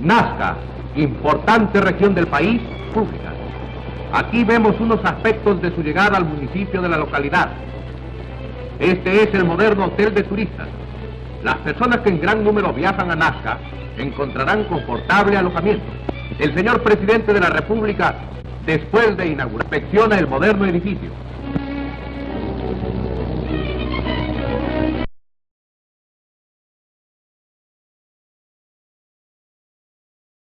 Nazca, importante región del país, pública. Aquí vemos unos aspectos de su llegada al municipio de la localidad. Este es el moderno hotel de turistas. Las personas que en gran número viajan a Nazca encontrarán confortable alojamiento. El señor presidente de la República, después de inaugurar, inspecciona el moderno edificio.